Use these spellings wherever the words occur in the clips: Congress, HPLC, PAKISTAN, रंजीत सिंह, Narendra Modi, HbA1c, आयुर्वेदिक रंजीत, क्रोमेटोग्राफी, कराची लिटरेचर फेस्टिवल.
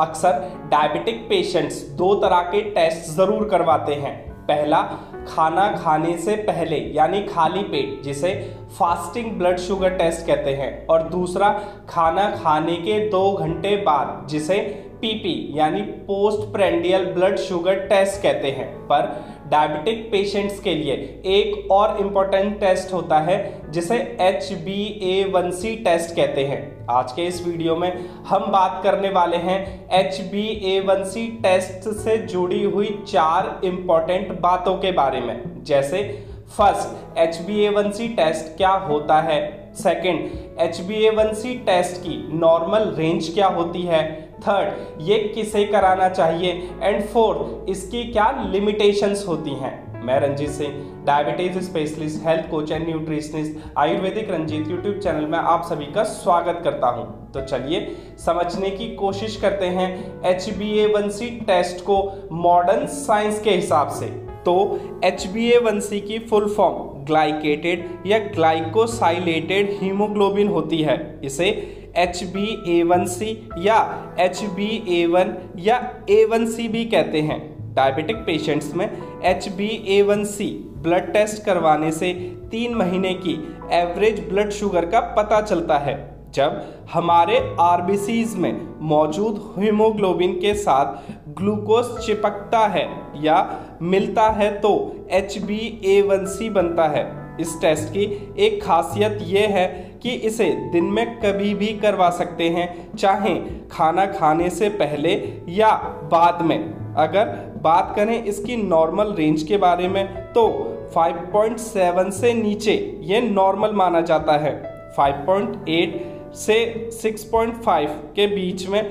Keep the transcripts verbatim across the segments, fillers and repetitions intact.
अक्सर diabetic patients दो तरह के टेस्ट ज़रूर करवाते हैं। पहला, खाना खाने से पहले यानी खाली पेट, जिसे फास्टिंग ब्लड शुगर टेस्ट कहते हैं, और दूसरा खाना खाने के दो घंटे बाद, जिसे पीपी यानी post prandial blood sugar test कहते हैं। पर डायबिटिक पेशेंट्स के लिए एक और इम्पॉर्टेंट टेस्ट होता है जिसे H B A one C test कहते हैं। आज के इस वीडियो में हम बात करने वाले हैं H B A one C test से जुड़ी हुई चार इम्पॉर्टेंट बातों के बारे में, जैसे first, H B A one C test क्या होता है, second, H B A one C test की नॉर्मल रेंज क्या होती है, थर्ड, ये किसे कराना चाहिए, एंड फोर्थ, इसकी क्या लिमिटेशंस होती हैं। मैं रंजीत सिंह, diabetes specialist, health coach and nutritionist, आयुर्वेदिक रंजीत YouTube channel में आप सभी का स्वागत करता हूं। तो चलिए समझने की कोशिश करते हैं H B A one C test को मॉडर्न साइंस के हिसाब से। तो H B A one C की फुल फॉर्म ग्लाइकेटेड या ग्लाइकोसाइलेटेड हीमोग्लोबिन होती है। इसे H B A one C या एच बी ए वन या ए वन सी भी कहते हैं। डायबिटिक पेशेंट्स में H B A one C blood test करवाने से तीन महीने की एवरेज ब्लड शुगर का पता चलता है, जब हमारे आर बी सीज़ में मौजूद हीमोग्लोबिन के साथ ग्लूकोज चिपकता है या मिलता है तो H B A one C बनता है। इस टेस्ट की एक खासियत यह है कि इसे दिन में कभी भी करवा सकते हैं, चाहे खाना खाने से पहले या बाद में। अगर बात करें इसकी नॉर्मल रेंज के बारे में, तो फाइव पॉइंट सेवन से नीचे ये नॉर्मल माना जाता है। फाइव पॉइंट एट से सिक्स पॉइंट फाइव के बीच में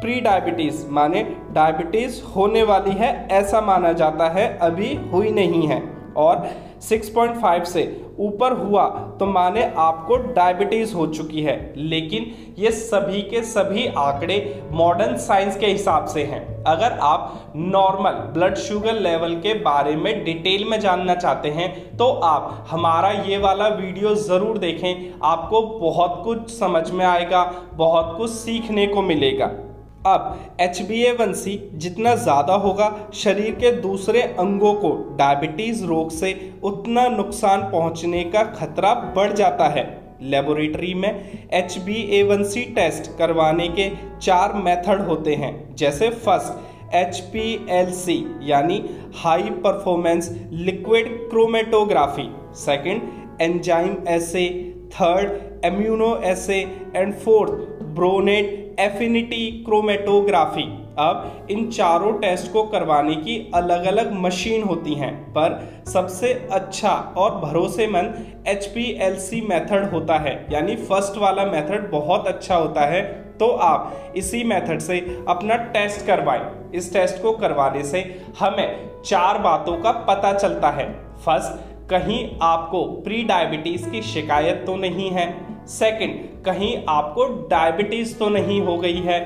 प्री डायबिटीज़ माने डायबिटीज़ होने वाली है ऐसा माना जाता है, अभी हुई नहीं है, और सिक्स पॉइंट फाइव से ऊपर हुआ तो माने आपको डायबिटीज़ हो चुकी है। लेकिन ये सभी के सभी आंकड़े मॉडर्न साइंस के हिसाब से हैं। अगर आप नॉर्मल ब्लड शुगर लेवल के बारे में डिटेल में जानना चाहते हैं तो आप हमारा ये वाला वीडियो ज़रूर देखें, आपको बहुत कुछ समझ में आएगा, बहुत कुछ सीखने को मिलेगा। अब H B A one C जितना ज़्यादा होगा, शरीर के दूसरे अंगों को डायबिटीज़ रोग से उतना नुकसान पहुंचने का खतरा बढ़ जाता है। लेबोरेटरी में H B A one C test करवाने के चार मेथड होते हैं, जैसे first, H P L C यानी high performance liquid क्रोमेटोग्राफी, second, enzyme assay, third, immuno essay, and fourth, boronate affinity क्रोमेटोग्राफी। अब इन चारों टेस्ट को करवाने की अलग अलग मशीन होती हैं, पर सबसे अच्छा और भरोसेमंद H P L C method होता है, यानी फर्स्ट वाला मेथड बहुत अच्छा होता है। तो आप इसी मेथड से अपना टेस्ट करवाएं। इस टेस्ट को करवाने से हमें चार बातों का पता चलता है। फर्स्ट, कहीं आपको प्री डायबिटीज़ की शिकायत तो नहीं है, सेकंड, कहीं आपको डायबिटीज़ तो नहीं हो गई है,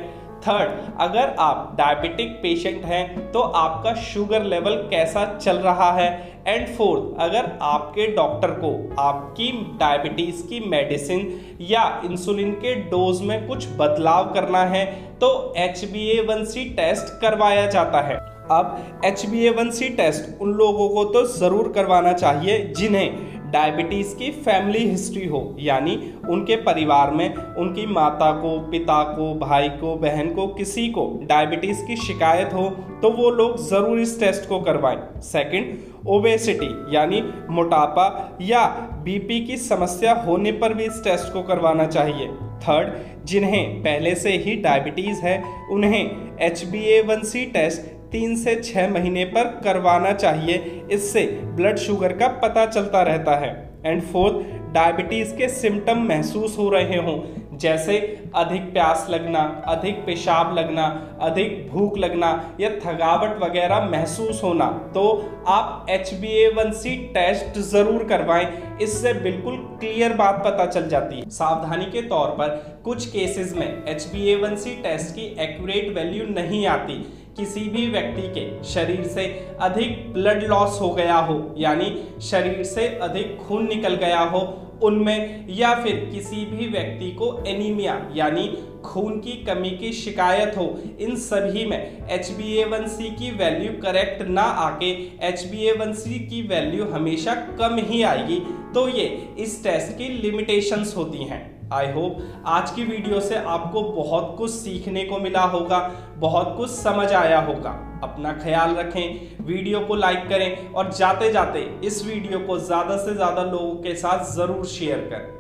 थर्ड, अगर आप डायबिटिक पेशेंट हैं तो आपका शुगर लेवल कैसा चल रहा है, एंड फोर्थ, अगर आपके डॉक्टर को आपकी डायबिटीज़ की मेडिसिन या इंसुलिन के डोज में कुछ बदलाव करना है तो H B A one C test करवाया जाता है। अब H B A one C test उन लोगों को तो ज़रूर करवाना चाहिए जिन्हें डायबिटीज़ की फैमिली हिस्ट्री हो, यानी उनके परिवार में उनकी माता को, पिता को, भाई को, बहन को, किसी को डायबिटीज़ की शिकायत हो तो वो लोग ज़रूर इस टेस्ट को करवाएं। सेकंड, ओबेसिटी यानी मोटापा या बीपी की समस्या होने पर भी इस टेस्ट को करवाना चाहिए। थर्ड, जिन्हें पहले से ही डायबिटीज़ है उन्हें H B A one C test तीन से छः महीने पर करवाना चाहिए, इससे ब्लड शुगर का पता चलता रहता है। एंड फोर्थ, डायबिटीज़ के सिम्टम महसूस हो रहे हों, जैसे अधिक प्यास लगना, अधिक पेशाब लगना, अधिक भूख लगना या थकावट वगैरह महसूस होना, तो आप H B A one C test ज़रूर करवाएं। इससे बिल्कुल क्लियर बात पता चल जाती है। सावधानी के तौर पर कुछ केसेस में H B A one C test की एक्यूरेट वैल्यू नहीं आती, किसी भी व्यक्ति के शरीर से अधिक ब्लड लॉस हो गया हो, यानी शरीर से अधिक खून निकल गया हो उनमें, या फिर किसी भी व्यक्ति को एनीमिया यानी खून की कमी की शिकायत हो, इन सभी में H B A one C की वैल्यू करेक्ट ना आके H B A one C की वैल्यू हमेशा कम ही आएगी। तो ये इस टेस्ट की लिमिटेशंस होती हैं। आई होप आज की वीडियो से आपको बहुत कुछ सीखने को मिला होगा, बहुत कुछ समझ आया होगा। अपना ख्याल रखें, वीडियो को लाइक करें और जाते जाते इस वीडियो को ज़्यादा से ज़्यादा लोगों के साथ ज़रूर शेयर करें।